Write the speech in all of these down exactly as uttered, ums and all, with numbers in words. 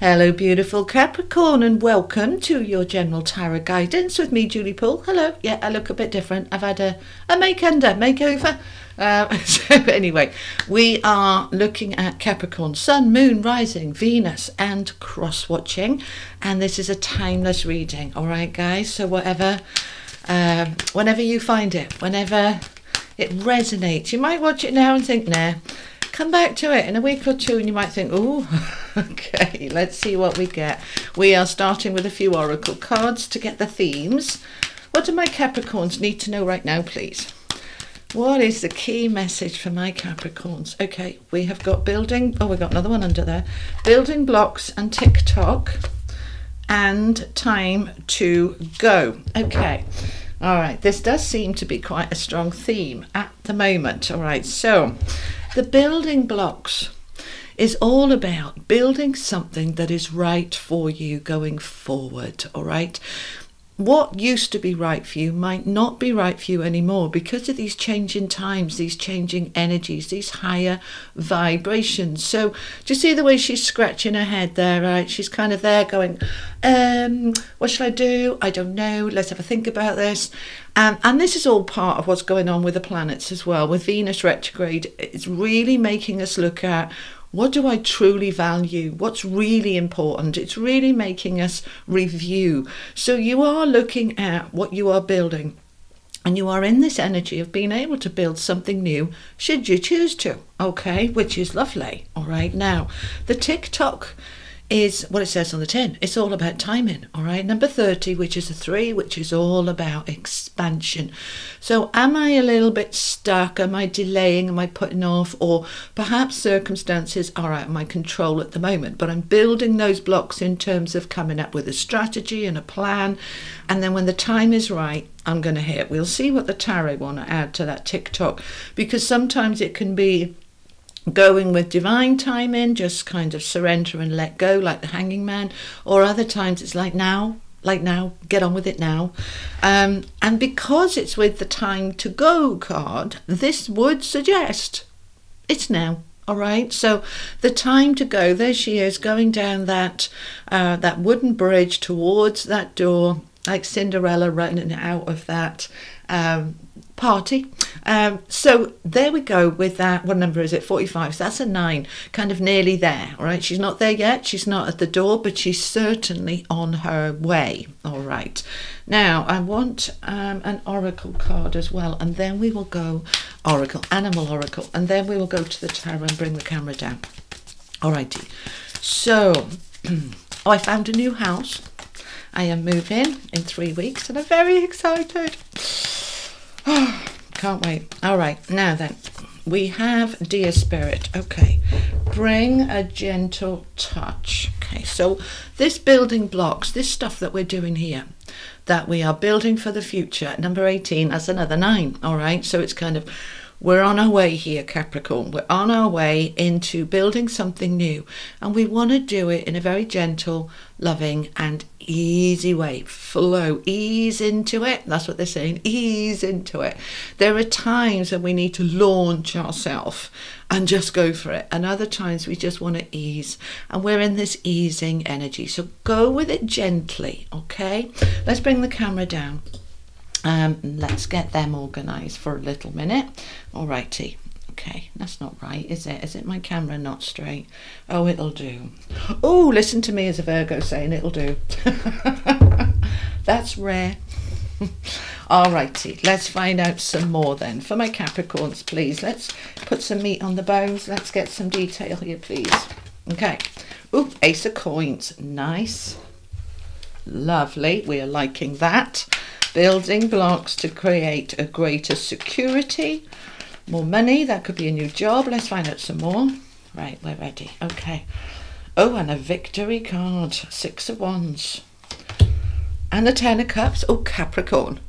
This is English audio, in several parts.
Hello beautiful Capricorn, and welcome to your general tarot guidance with me, Julie Poole. Hello. Yeah, I look a bit different. I've had a, a make under makeover. Uh, so anyway, we are looking at Capricorn Sun, Moon, Rising, Venus and cross watching, and this is a timeless reading. All right guys, so whatever um, whenever you find it, whenever it resonates, you might watch it now and think, nah. Come back to it in a week or two and you might think, oh, okay, let's see what we get. We are starting with a few oracle cards to get the themes. What do my Capricorns need to know right now, please? What is the key message for my Capricorns? Okay, we have got building. Oh, we've got another one under there. Building blocks and TikTok and time to go. Okay. All right. This does seem to be quite a strong theme at the moment. All right. So the building blocks is all about building something that is right for you going forward. All right. What used to be right for you might not be right for you anymore because of these changing times, these changing energies, these higher vibrations. So do you see the way she's scratching her head there, right? She's kind of there going, um, what shall I do? I don't know. Let's have a think about this. Um, and this is all part of what's going on with the planets as well. With Venus retrograde, it's really making us look at, what do I truly value? What's really important? It's really making us review. So you are looking at what you are building, and you are in this energy of being able to build something new should you choose to, okay, which is lovely. All right, now the TikTok is what it says on the tin. It's all about timing. All right, number thirty, which is a three, which is all about expansion. So am I a little bit stuck? Am I delaying? Am I putting off? Or perhaps circumstances are out of my control at the moment, but I'm building those blocks in terms of coming up with a strategy and a plan, and then when the time is right, I'm going to hit. We'll see what the tarot want to add to that TikTok, because sometimes it can be going with divine timing, just kind of surrender and let go like the hanging man, or other times it's like now, like now, get on with it now. Um, and because it's with the time to go card, this would suggest it's now. All right, so the time to go, there she is going down that uh, that wooden bridge towards that door, like Cinderella running out of that um, party. Um, so there we go with that. What number is it? forty-five. So that's a nine, kind of nearly there. All right. She's not there yet. She's not at the door, but she's certainly on her way. All right. Now I want um, an oracle card as well. And then we will go oracle, animal oracle. And then we will go to the tarot and bring the camera down. All righty. So oh, I found a new house. I am moving in three weeks and I'm very excited. Oh, can't wait. All right, now then, we have Dear Spirit. Okay, bring a gentle touch. Okay, so this building blocks, this stuff that we're doing here, that we are building for the future, number eighteen, that's another nine. All right, so it's kind of, we're on our way here, Capricorn. We're on our way into building something new, and we want to do it in a very gentle, loving and easy way. Flow, ease into it. That's what they're saying, ease into it. There are times when we need to launch ourselves and just go for it, and other times we just want to ease, and we're in this easing energy. So go with it gently, okay? Let's bring the camera down. Um, let's get them organized for a little minute. All righty. Okay, that's not right, is it? Is it my camera not straight? Oh, it'll do. Oh, listen to me as a Virgo saying it'll do. That's rare. All righty, let's find out some more then. For my Capricorns, please, let's put some meat on the bones. Let's get some detail here, please. Okay. Ooh, Ace of Coins. Nice. Lovely. We are liking that. Building blocks to create a greater security. More money, that could be a new job. Let's find out some more. Right, we're ready. Okay. Oh, and a victory card. Six of Wands. And the Ten of Cups. Oh, Capricorn.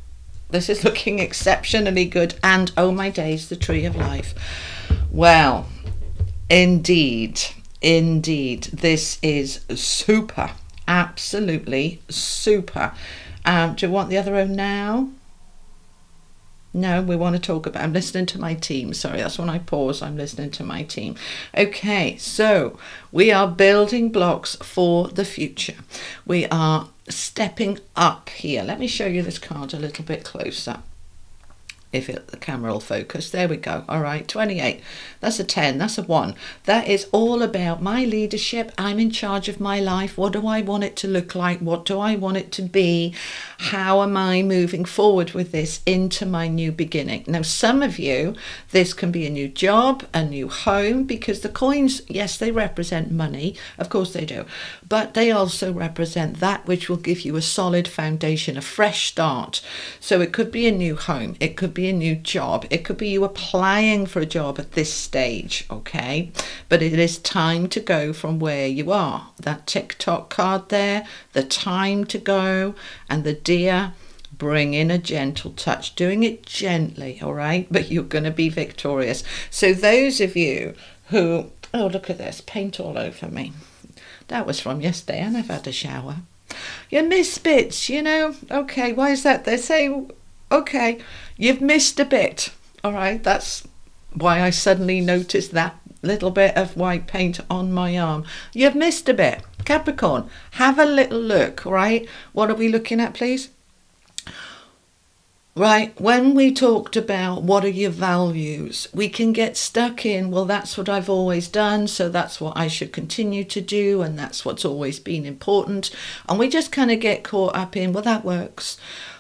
This is looking exceptionally good. And oh my days, the Tree of Life. Well, indeed, indeed. This is super. Absolutely super. Um, do you want the other one now? No, we want to talk about, I'm listening to my team. Sorry, that's when I pause, I'm listening to my team. Okay, so we are building blocks for the future. We are stepping up here. Let me show you this card a little bit closer. If it, the camera will focus, there we go. All right, twenty-eight, that's a ten, that's a one. That is all about my leadership. I'm in charge of my life. What do I want it to look like? What do I want it to be? How am I moving forward with this into my new beginning? Now, some of you, this can be a new job, a new home, because the coins, yes, they represent money. Of course they do. But they also represent that which will give you a solid foundation, a fresh start. So it could be a new home. It could be a new job. It could be you applying for a job at this stage, okay? But it is time to go from where you are. That TikTok card there, the time to go, and the deer, bring in a gentle touch, doing it gently, all right? But you're going to be victorious. So those of you who, oh, look at this, paint all over me. That was from yesterday. I never had a shower. You misfits, you know? Okay, why is that? They say, okay, you've missed a bit, all right? That's why I suddenly noticed that little bit of white paint on my arm. You've missed a bit. Capricorn, have a little look, right? What are we looking at, please? Right, when we talked about what are your values, we can get stuck in, well, that's what I've always done, so that's what I should continue to do, and that's what's always been important. And we just kind of get caught up in, well, that works.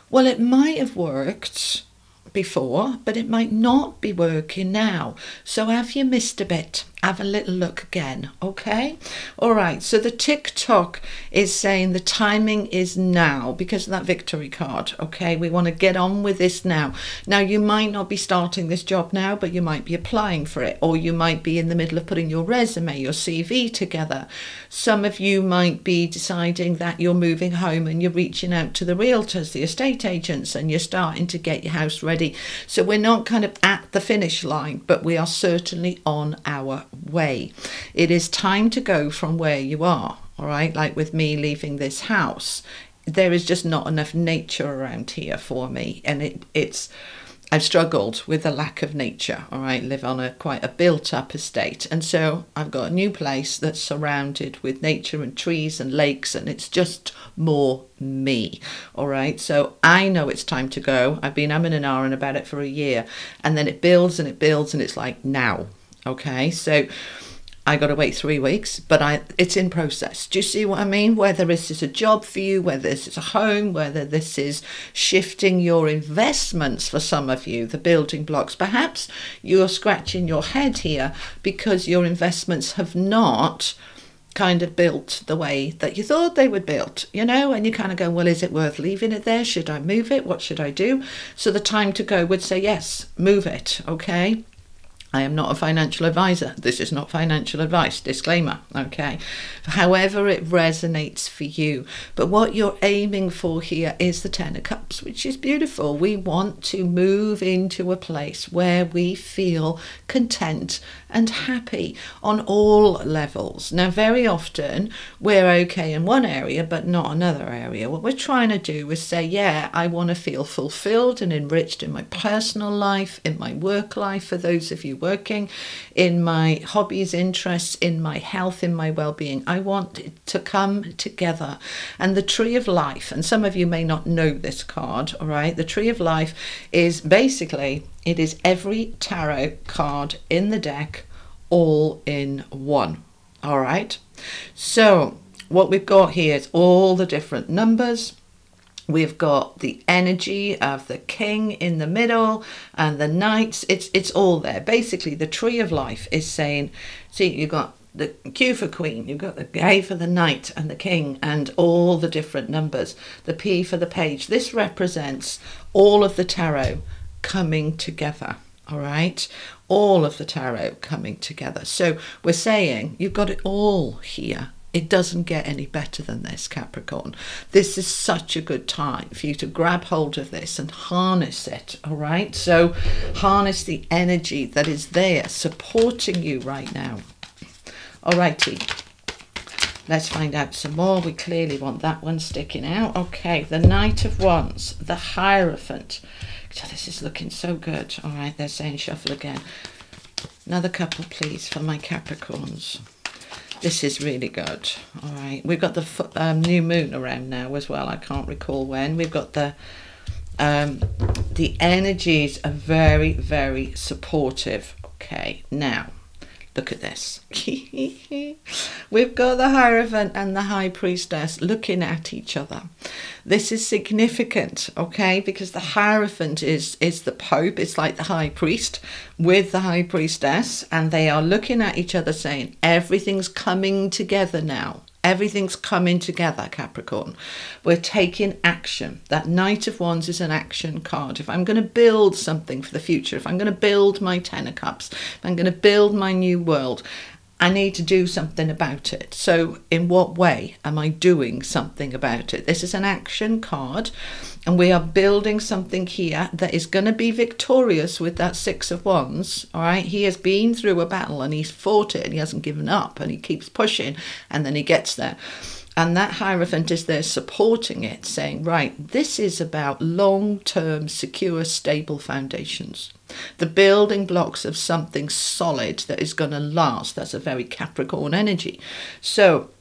Well, it might have worked before, but it might not be working now. So have you missed a bit? Have a little look again, okay? All right, so the TikTok is saying the timing is now because of that victory card, okay? We want to get on with this now. Now, you might not be starting this job now, but you might be applying for it, or you might be in the middle of putting your resume, your C V together. Some of you might be deciding that you're moving home and you're reaching out to the realtors, the estate agents, and you're starting to get your house ready. So we're not kind of at the finish line, but we are certainly on our way. It is time to go from where you are, all right? Like with me leaving this house, there is just not enough nature around here for me, and it it's I've struggled with the lack of nature, all right? Live on a quite a built-up estate, and so I've got a new place that's surrounded with nature and trees and lakes, and it's just more me, all right? So I know it's time to go. I've been umming and ahhing about it for a year, and then it builds and it builds, and it's like, now. Okay, so I got to wait three weeks, but I it's in process. Do you see what I mean? Whether this is a job for you, whether this is a home, whether this is shifting your investments for some of you, the building blocks. Perhaps you're scratching your head here because your investments have not kind of built the way that you thought they would build, you know, and you kind of go, well, is it worth leaving it there? Should I move it? What should I do? So the time to go would say, yes, move it, okay? I am not a financial advisor. This is not financial advice. Disclaimer, okay? However it resonates for you. But what you're aiming for here is the Ten of Cups, which is beautiful. We want to move into a place where we feel content and happy on all levels. Now, very often we're okay in one area, but not another area. What we're trying to do is say, yeah, I want to feel fulfilled and enriched in my personal life, in my work life, for those of you working, in my hobbies, interests, in my health, in my well-being. I want it to come together. And the tree of life, and some of you may not know this card, all right? The tree of life is basically, it is every tarot card in the deck all in one, all right? So what we've got here is all the different numbers. We've got the energy of the king in the middle and the knights. It's, it's all there. Basically, the tree of life is saying, see, you've got the Q for queen, you've got the K for the knight and the king and all the different numbers, the P for the page. This represents all of the tarot coming together, all right? All of the tarot coming together. So we're saying you've got it all here. It doesn't get any better than this, Capricorn. This is such a good time for you to grab hold of this and harness it, all right? So harness the energy that is there supporting you right now. All righty. Let's find out some more. We clearly want that one sticking out. Okay, the Knight of Wands, the Hierophant. So this is looking so good. All right, they're saying shuffle again. Another couple, please, for my Capricorns. This is really good. All right, we've got the um, new moon around now as well. I can't recall when. We've got the um, the energies are very, very supportive. Okay, now look at this. We've got the Hierophant and the High Priestess looking at each other. This is significant, okay, because the Hierophant is is the Pope. It's like the High Priest with the High Priestess, and they are looking at each other saying everything's coming together now. Everything's coming together, Capricorn. We're taking action. That Knight of Wands is an action card. If I'm going to build something for the future, if I'm going to build my Ten of Cups, if I'm going to build my new world, I need to do something about it. So in what way am I doing something about it? This is an action card, and we are building something here that is going to be victorious with that Six of Wands. All right. He has been through a battle and he's fought it and he hasn't given up and he keeps pushing and then he gets there. And that Hierophant is there supporting it, saying, right, this is about long-term, secure, stable foundations. The building blocks of something solid that is going to last. That's a very Capricorn energy. So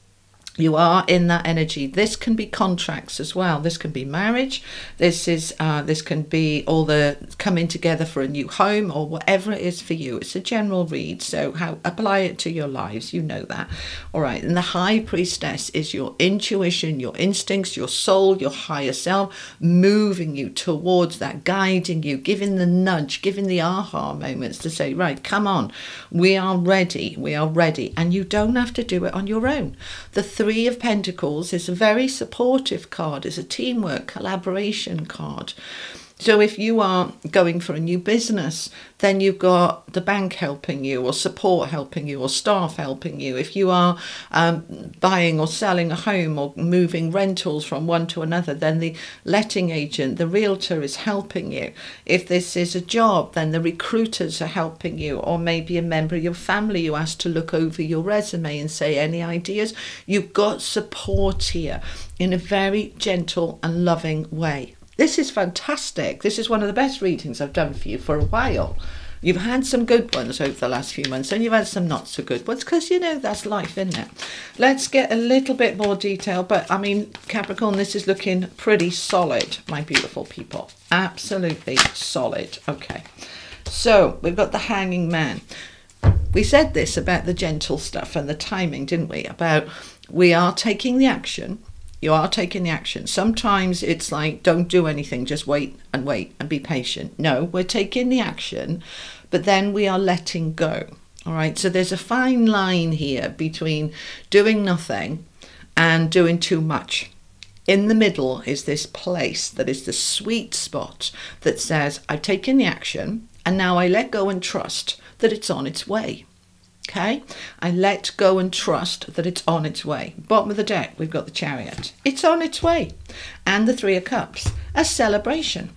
you are in that energy. This can be contracts as well. This can be marriage. This is uh, this can be all the coming together for a new home or whatever it is for you. It's a general read, so how apply it to your lives. You know that. All right. And the High Priestess is your intuition, your instincts, your soul, your higher self, moving you towards that, guiding you, giving the nudge, giving the aha moments to say, right, come on, we are ready. We are ready. And you don't have to do it on your own. The three Three of Pentacles is a very supportive card. It's a teamwork, collaboration card. So if you are going for a new business, then you've got the bank helping you, or support helping you, or staff helping you. If you are um, buying or selling a home or moving rentals from one to another, then the letting agent, the realtor, is helping you. If this is a job, then the recruiters are helping you, or maybe a member of your family you ask to look over your resume and say, any ideas? You've got support here in a very gentle and loving way. This is fantastic. This is one of the best readings I've done for you for a while. You've had some good ones over the last few months and you've had some not so good ones because, you know, that's life, isn't it? Let's get a little bit more detail. But I mean, Capricorn, this is looking pretty solid, my beautiful people. Absolutely solid. Okay, so we've got the Hanging Man. We said this about the gentle stuff and the timing, didn't we? About we are taking the action. You are taking the action. Sometimes it's like, don't do anything, just wait and wait and be patient. No, we're taking the action, but then we are letting go. All right. So there's a fine line here between doing nothing and doing too much. In the middle is this place that is the sweet spot that says, I've taken the action and now I let go and trust that it's on its way. Okay, I let go and trust that it's on its way. Bottom of the deck, we've got the Chariot. It's on its way. And the Three of Cups, a celebration.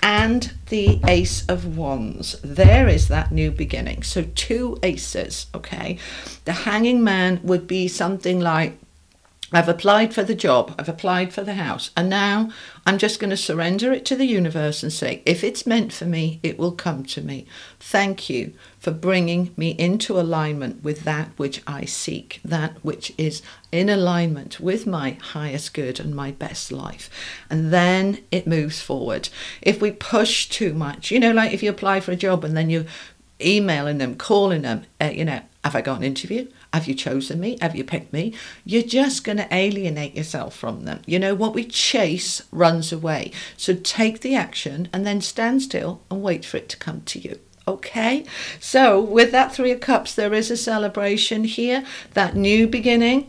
And the Ace of Wands. There is that new beginning. So two aces, okay. The Hanging Man would be something like, I've applied for the job, I've applied for the house, and now I'm just going to surrender it to the universe and say, if it's meant for me, it will come to me. Thank you for bringing me into alignment with that which I seek, that which is in alignment with my highest good and my best life. And then it moves forward. If we push too much, you know, like if you apply for a job and then you're emailing them, calling them, uh, you know, have I got an interview? Have you chosen me? Have you picked me? You're just going to alienate yourself from them. You know, what we chase runs away. So take the action and then stand still and wait for it to come to you. Okay, so with that Three of Cups, there is a celebration here, that new beginning,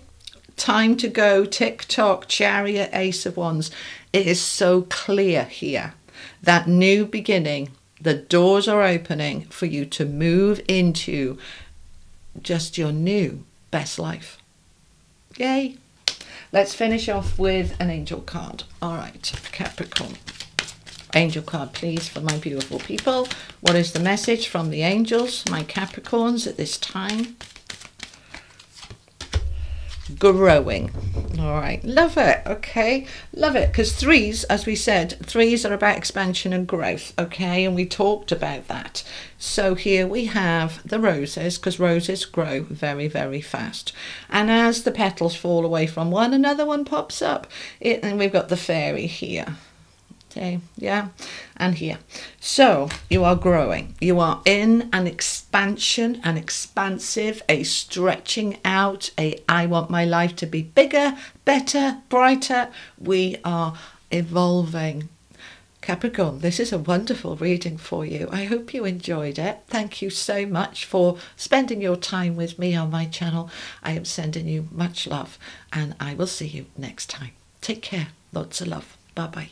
time to go, TikTok, Chariot, Ace of Wands. It is so clear here, that new beginning, the doors are opening for you to move into just your new best life. Yay. Let's finish off with an angel card. All right, Capricorn. Angel card, please, for my beautiful people. What is the message from the angels, my Capricorns, at this time? growing. All right, love it. Okay, love it, because threes, as we said, threes are about expansion and growth. Okay, and we talked about that. So here we have the roses, because roses grow very, very fast. And as the petals fall away from one, another one pops up. It, and we've got the fairy here. Okay, yeah, and here. So you are growing. You are in an expansion, an expansive, a stretching out, a I want my life to be bigger, better, brighter. We are evolving. Capricorn, this is a wonderful reading for you. I hope you enjoyed it. Thank you so much for spending your time with me on my channel. I am sending you much love, and I will see you next time. Take care. Lots of love. Bye-bye.